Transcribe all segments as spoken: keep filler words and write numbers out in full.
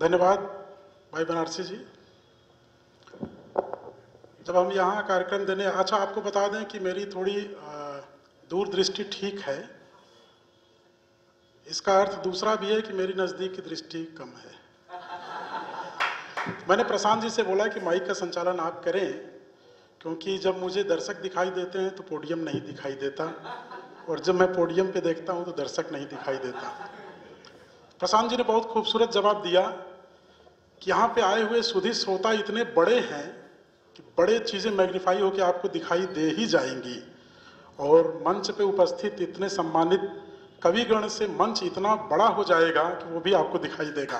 धन्यवाद भाई बनारसी जी। जब हम यहाँ कार्यक्रम देने, अच्छा आपको बता दें कि मेरी थोड़ी दूरदृष्टि ठीक है, इसका अर्थ दूसरा भी है कि मेरी नज़दीक की दृष्टि कम है। मैंने प्रशांत जी से बोला कि माइक का संचालन आप करें, क्योंकि जब मुझे दर्शक दिखाई देते हैं तो पोडियम नहीं दिखाई देता, और जब मैं पोडियम पे देखता हूँ तो दर्शक नहीं दिखाई देता। प्रशांत जी ने बहुत खूबसूरत जवाब दिया कि यहाँ पे आए हुए सुधी श्रोता इतने बड़े हैं कि बड़े चीज़ें मैग्नीफाई होकर आपको दिखाई दे ही जाएंगी, और मंच पे उपस्थित इतने सम्मानित कविगण से मंच इतना बड़ा हो जाएगा कि वो भी आपको दिखाई देगा।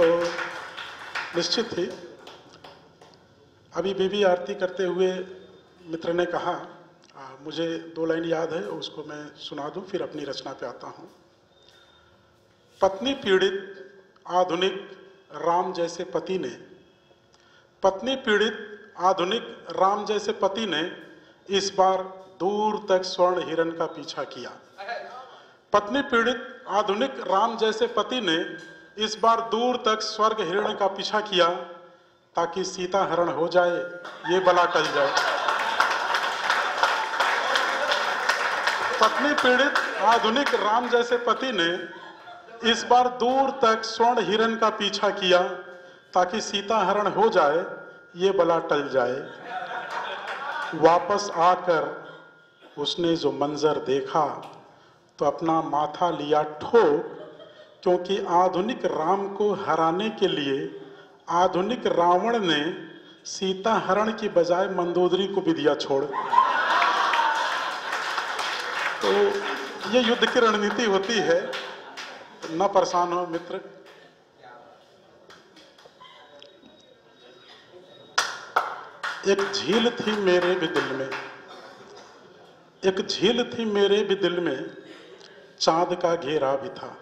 तो निश्चित ही अभी बीबी आरती करते हुए मित्र ने कहा, आ, मुझे दो लाइन याद है उसको मैं सुना दूं, फिर अपनी रचना पे आता हूँ। पत्नी पीड़ित आधुनिक राम जैसे पति ने पत्नी पीड़ित आधुनिक राम जैसे पति ने इस बार दूर तक स्वर्ण हिरण का पीछा किया। पत्नी पीड़ित आधुनिक राम जैसे पति ने इस बार दूर तक स्वर्ग हिरण का पीछा किया, ताकि सीता हरण हो जाए ये बला टल जाए। पत्नी पीड़ित आधुनिक राम जैसे पति ने इस बार दूर तक स्वर्ण हिरण का पीछा किया, ताकि सीता हरण हो जाए ये बला टल जाए। वापस आकर उसने जो मंजर देखा तो अपना माथा लिया ठोक, क्योंकि आधुनिक राम को हराने के लिए आधुनिक रावण ने सीता हरण की बजाय मंदोदरी को भी दिया छोड़। तो ये युद्ध की रणनीति होती है, ना परेशान हो मित्र। एक झील थी मेरे भी दिल में, एक झील थी मेरे भी दिल में, चाँद का घेरा भी था।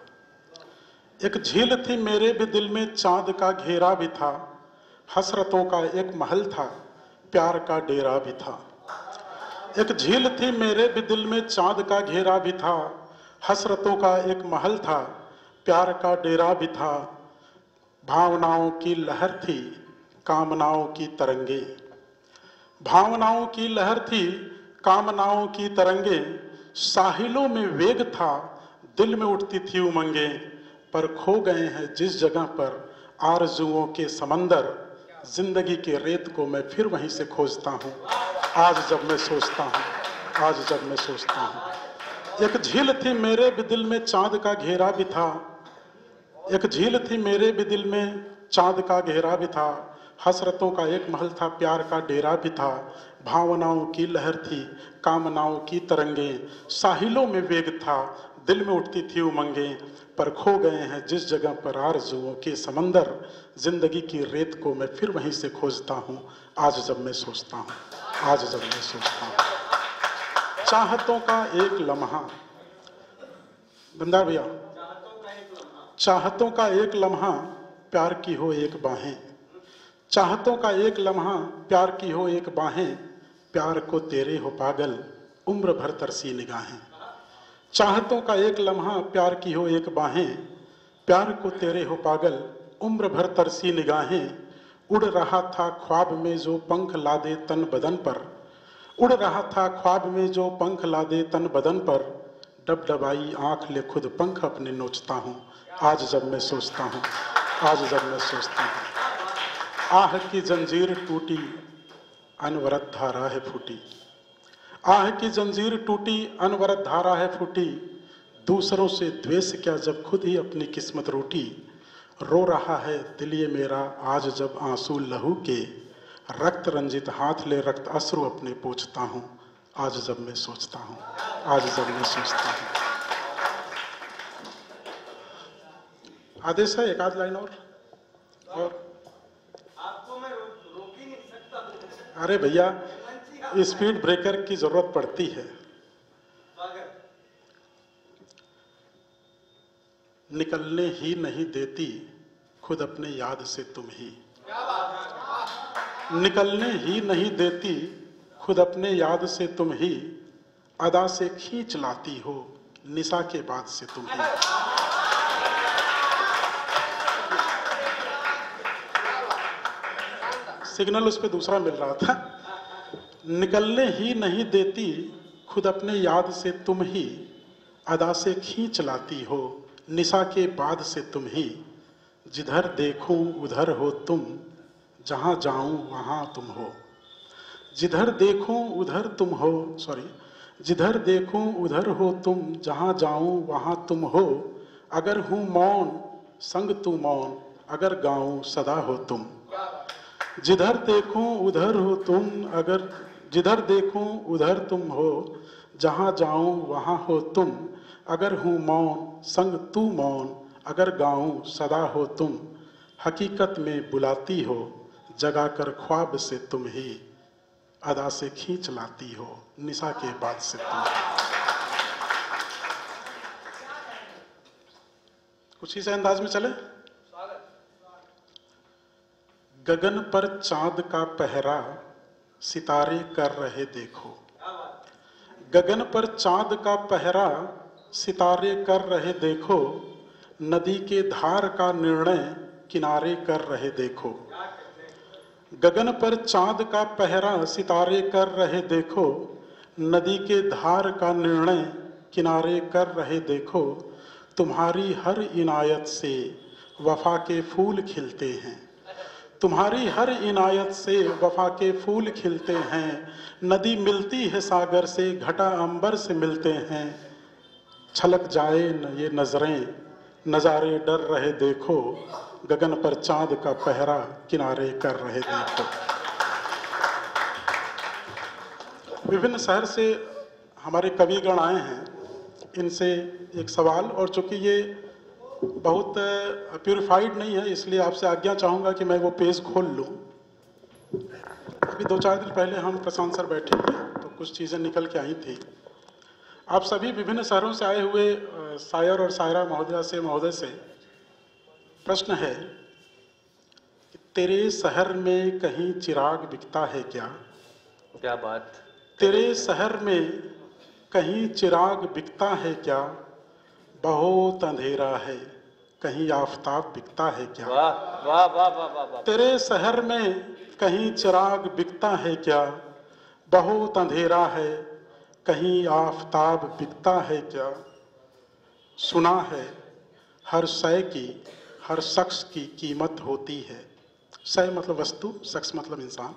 एक झील थी मेरे भी दिल में, चाँद का घेरा भी था। हसरतों का एक महल था, प्यार का डेरा भी था। एक झील थी मेरे भी दिल में, चाँद का घेरा भी था। हसरतों का एक महल था, प्यार का डेरा भी था। भावनाओं की लहर थी, कामनाओं की तरंगे। भावनाओं की लहर थी, कामनाओं की तरंगे। साहिलों में वेग था, दिल में उठती थी उमंगे। पर खो गए हैं जिस जगह पर आरजुओं के समंदर, जिंदगी के रेत को मैं फिर वहीं से खोजता हूँ। आज जब मैं सोचता हूँ आज जब मैं सोचता हूँ एक झील थी मेरे भी दिल में, चाँद का घेरा भी था। एक झील थी मेरे भी दिल में, चाँद का घेरा भी था। हसरतों का एक महल था, प्यार का डेरा भी था। भावनाओं की लहर थी, कामनाओं की तरंगें। साहिलों में वेग था, दिल में उठती थी उमंगें। पर खो गए हैं जिस जगह पर आरजुओं के समंदर, जिंदगी की रेत को मैं फिर वहीं से खोजता हूँ। आज जब मैं सोचता हूँ आज जब मैं सोचता हूँ चाहतों का एक लम्हा, बंदा भैया, चाहतों का एक लम्हा, प्यार की हो एक बाहें। चाहतों का एक लम्हा, प्यार की हो एक बाहें। प्यार को तेरे हो पागल, उम्र भर तरसी निगाहें। चाहतों का एक लम्हा, प्यार की हो एक बाहें। प्यार को तेरे हो पागल, उम्र भर तरसी निगाहें। उड़ रहा था ख्वाब में जो पंख लादे तन बदन पर, उड़ रहा था ख्वाब में जो पंख लादे तन बदन पर। डबडबाई आँख ले खुद पंख अपने नोचता हूँ। आज जब मैं सोचता हूँ आज जब मैं सोचता हूँ आह की जंजीर टूटी, अनवरत धारा है फूटी। आह की जंजीर टूटी, अनवरत धारा है फूटी। दूसरों से द्वेष क्या, जब खुद ही अपनी किस्मत रूटी। रो रहा है दिल ये मेरा आज जब आंसू लहू के। रक्त रंजित हाथ ले रक्त अश्रु अपने पोंछता हूँ। आज जब मैं सोचता हूँ आज जब मैं सोचता हूँ आदेश है एक आध लाइन और, और? आपको मैं रोक ही नहीं सकता। अरे भैया, स्पीड ब्रेकर की जरूरत पड़ती है। निकलने ही नहीं देती खुद अपने याद से तुम ही। निकलने ही नहीं देती खुद अपने याद से तुम ही। अदा से खींच लाती हो निशा के बाद से तुम ही। सिग्नल उस पर दूसरा मिल रहा था। निकलने ही नहीं देती खुद अपने याद से तुम ही, अदा से खींच लाती हो निशा के बाद से तुम ही। जिधर देखूं उधर हो तुम, जहाँ जाऊं वहाँ तुम हो। जिधर देखूं उधर तुम हो सॉरी जिधर देखूं उधर हो तुम, जहाँ जाऊं वहाँ तुम हो। अगर हूँ मौन संग तू मौन, अगर गाऊं सदा हो तुम। जिधर देखूं उधर हो तुम, अगर जिधर देखूं उधर तुम हो। जहाँ जाऊं वहाँ हो तुम, अगर हूँ मौन संग तू मौन, अगर गाऊं सदा हो तुम। हकीकत में बुलाती हो जगा कर ख्वाब से तुम ही, अदा से खींच लाती हो निशा के बाद से तुम। कुछ इस अंदाज में चले। गगन पर चांद का पहरा सितारे कर रहे देखो। गगन पर चांद का पहरा सितारे कर रहे देखो। नदी के धार का निर्णय किनारे कर रहे देखो। गगन पर चांद का पहरा सितारे कर रहे देखो। नदी के धार का निर्णय किनारे कर रहे देखो। तुम्हारी हर इनायत से वफा के फूल खिलते हैं। तुम्हारी हर इनायत से वफा के फूल खिलते हैं। नदी मिलती है सागर से, घटा अंबर से मिलते हैं। छलक जाए न ये नज़रें, नज़ारे डर रहे देखो। गगन पर चाँद का पहरा किनारे कर रहे देखो। विभिन्न शहर से हमारे कविगण आए हैं, इनसे एक सवाल, और चूँकि ये बहुत प्योरीफाइड नहीं है इसलिए आपसे आज्ञा चाहूँगा कि मैं वो पेज खोल लूँ। अभी दो चार दिन पहले हम प्रशांत सर बैठे थे तो कुछ चीज़ें निकल के आई थी। आप सभी विभिन्न शहरों से आए हुए शायर और शायरा महोदया से महोदय से प्रश्न है कि तेरे शहर में कहीं चिराग बिकता है क्या? क्या बात! तेरे शहर में कहीं चिराग बिकता है क्या? बहुत अंधेरा है, कहीं आफताब बिकता है क्या? वाह वाह वाह वाह वाह! तेरे शहर में कहीं चिराग बिकता है क्या? बहुत अंधेरा है, कहीं आफताब बिकता है क्या? सुना है हर शय की, हर शख्स की कीमत होती है। शय मतलब वस्तु, शख्स मतलब इंसान।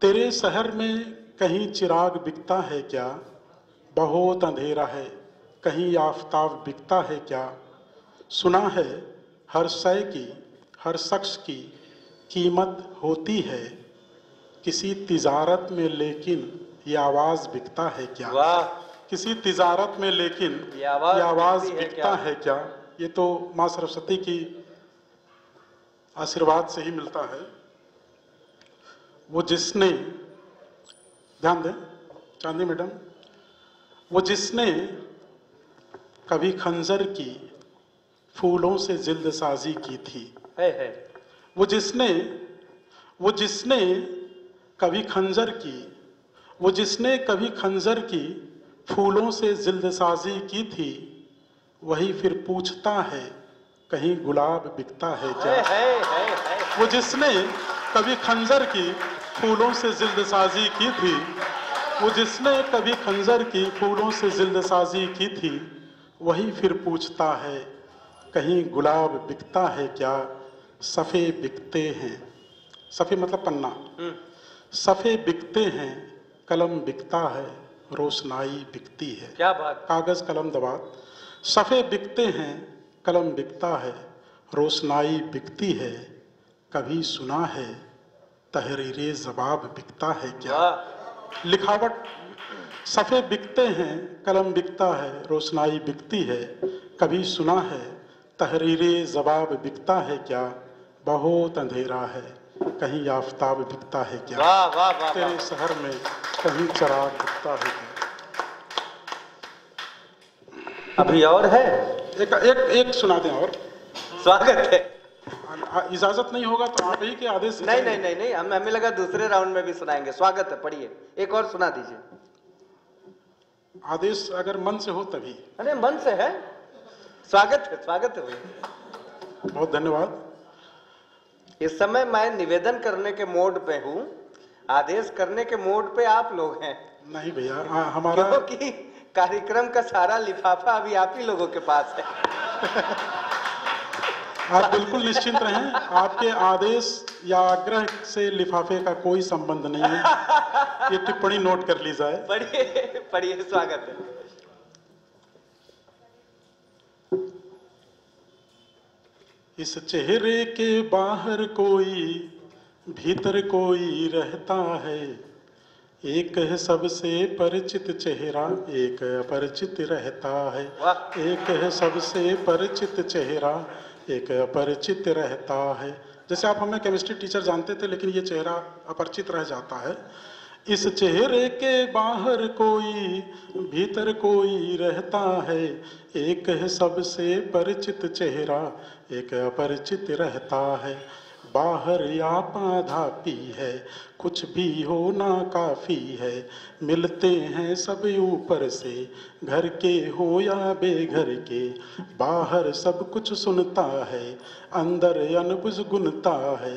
तेरे शहर में कहीं चिराग बिकता है क्या? बहुत अंधेरा है, कहीं आफताब बिकता है क्या? सुना है हर शय की, हर शख्स की कीमत होती है। किसी तिजारत में लेकिन ये आवाज़ बिकता है क्या? किसी तिजारत में लेकिन ये आवाज़ बिकता है क्या? ये तो माँ सरस्वती की आशीर्वाद से ही मिलता है। वो जिसने, ध्यान दें चांदी मैडम, वो जिसने कभी खंजर की फूलों से जिल्द साजी की थी। है है। वो जिसने वो जिसने कभी खंजर की वो जिसने कभी खंजर की फूलों से जिल्द साजी की थी, वही फिर पूछता है कहीं गुलाब बिकता है क्या? है, है, है, है। वो जिसने कभी खंजर की फूलों से जिल्द साजी की थी वो जिसने कभी खंजर की फूलों से जिल्द साजी की थी, वही फिर पूछता है कहीं गुलाब बिकता है क्या? सफ़े बिकते हैं, सफ़े मतलब पन्ना, सफ़े बिकते हैं, कलम बिकता है, रोशनाई बिकती है। क्या बात! कागज़ कलम दवात। सफ़े बिकते हैं, कलम बिकता है, रोशनाई बिकती है। कभी सुना है तहरीरे ज़बाब बिकता है क्या? लिखावट। सफ़े बिकते हैं, कलम बिकता है, रोशनाई बिकती है। कभी सुना है तहरीरे ज़बाब बिकता है क्या? बहुत अंधेरा है, कहीं आफताब बिकता है क्या? वाह वाह वाह! तेरे शहर में कहीं चिराग बिकता है क्या? अभी और है, एक एक एक सुना दें और। स्वागत है। इजाजत नहीं होगा तो आप ही के आदेश से। नहीं नहीं नहीं नहीं हम हमें लगा दूसरे राउंड में भी सुनाएंगे। स्वागत है, पढ़िए, एक और सुना दीजिए। आदेश अगर मन से हो तभी। अरे मन से है। स्वागत है, स्वागत है। बहुत धन्यवाद। इस समय मैं निवेदन करने के मोड पे हूँ, आदेश करने के मोड पे आप लोग हैं। नहीं भैया, हमारा क्योंकि कार्यक्रम का सारा लिफाफा अभी आप ही लोगों के पास है। आप बिल्कुल निश्चिंत रहें, आपके आदेश या आग्रह से लिफाफे का कोई संबंध नहीं है। ये टिप्पणी नोट कर ली जाए। पढ़िए पढ़िए, स्वागत है। इस चेहरे के बाहर कोई भीतर कोई रहता है, एक है सबसे परिचित चेहरा एक अपरिचित रहता है, एक है सबसे परिचित चेहरा एक अपरिचित रहता है। जैसे आप हमें केमिस्ट्री टीचर जानते थे, लेकिन ये चेहरा अपरिचित रह जाता है। इस चेहरे के बाहर कोई भीतर कोई रहता है, एक है सबसे परिचित चेहरा एक अपरिचित रहता है। बाहर या पाधापी है कुछ भी होना काफ़ी है, मिलते हैं सब ऊपर से घर के हो या बेघर के। बाहर सब कुछ सुनता है अंदर अनबुझ गुनता है,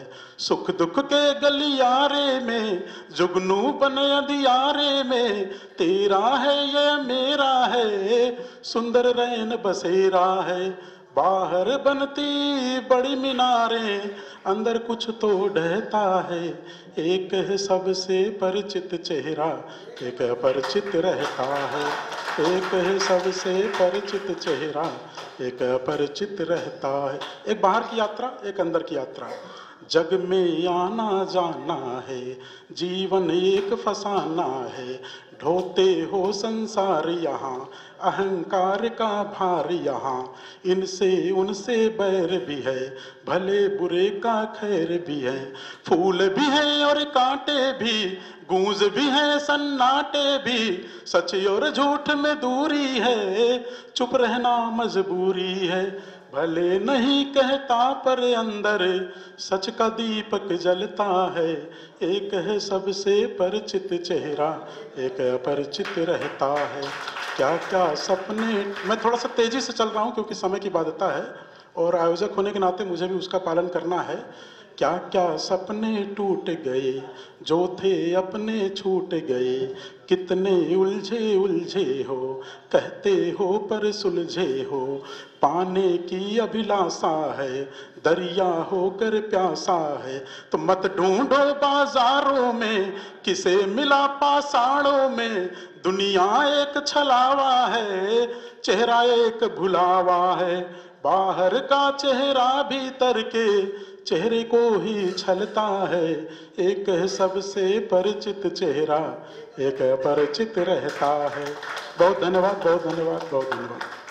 सुख दुख के गलियारे में जुगनू बन अधियारे में, तेरा है ये मेरा है सुंदर रैन बसेरा है। बाहर बनती बड़ी मीनारे अंदर कुछ तो ढहता है, एक है सबसे परिचित चेहरा एक अपरिचित रहता है, एक है सबसे परिचित चेहरा एक अपरिचित रहता है। एक बाहर की यात्रा एक अंदर की यात्रा, जग में आना जाना है जीवन एक फसाना है, ढोते हो संसार यहाँ अहंकार का भार यहाँ, इनसे उनसे बैर भी है भले बुरे का खैर भी है। फूल भी है और कांटे भी, गूंज भी है सन्नाटे भी, सच और झूठ में दूरी है चुप रहना मजबूरी है। भले नहीं कहता पर अंदर सच का दीपक जलता है, एक है सबसे परिचित चेहरा एक अपरिचित रहता है। क्या क्या सपने। मैं थोड़ा सा तेज़ी से चल रहा हूँ क्योंकि समय की बाध्यता है और आयोजक होने के नाते मुझे भी उसका पालन करना है। क्या क्या सपने टूट गए जो थे अपने छूट गए, कितने उलझे उलझे हो कहते हो पर सुलझे हो, पाने की अभिलाषा है दरिया होकर प्यासा है। तो मत ढूंढो बाजारों में किसे मिला पाषाणों में, दुनिया एक छलावा है चेहरा एक भुलावा है। बाहर का चेहरा भीतर के चेहरे को ही छलता है, एक है सबसे परिचित चेहरा एक अपरिचित रहता है। बहुत धन्यवाद, बहुत धन्यवाद, बहुत धन्यवाद।